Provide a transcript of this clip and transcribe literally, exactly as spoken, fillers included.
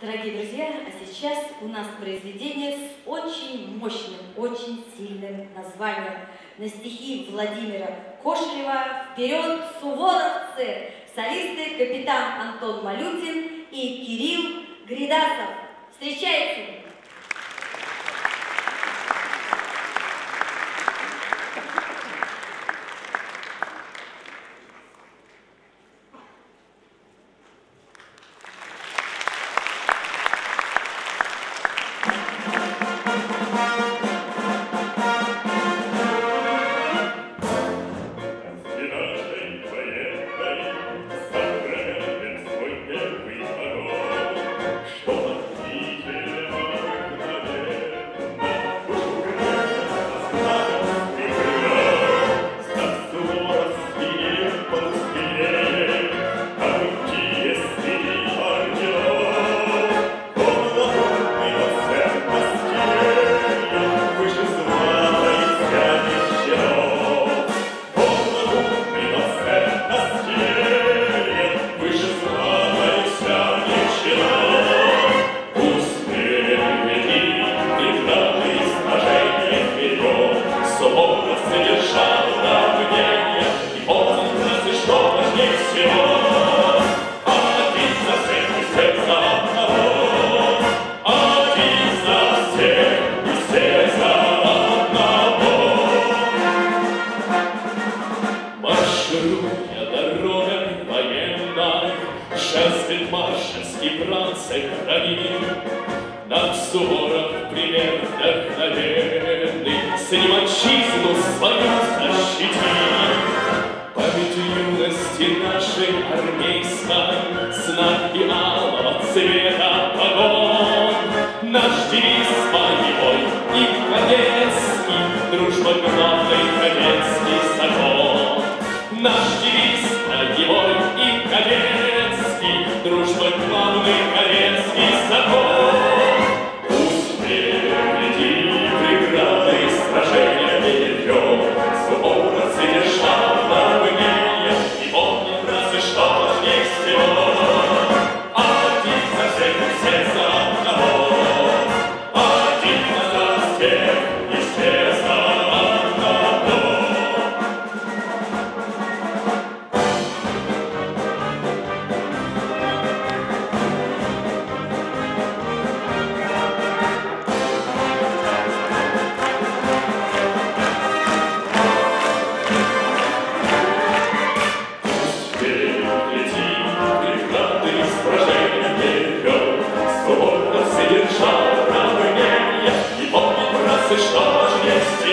Дорогие друзья, а сейчас у нас произведение с очень мощным, очень сильным названием. На стихи Владимира Кошелева «Вперед, суворовцы!» Солисты капитан Антон Малютин и Кирилл Гридасов. Встречайте! Что ж, есть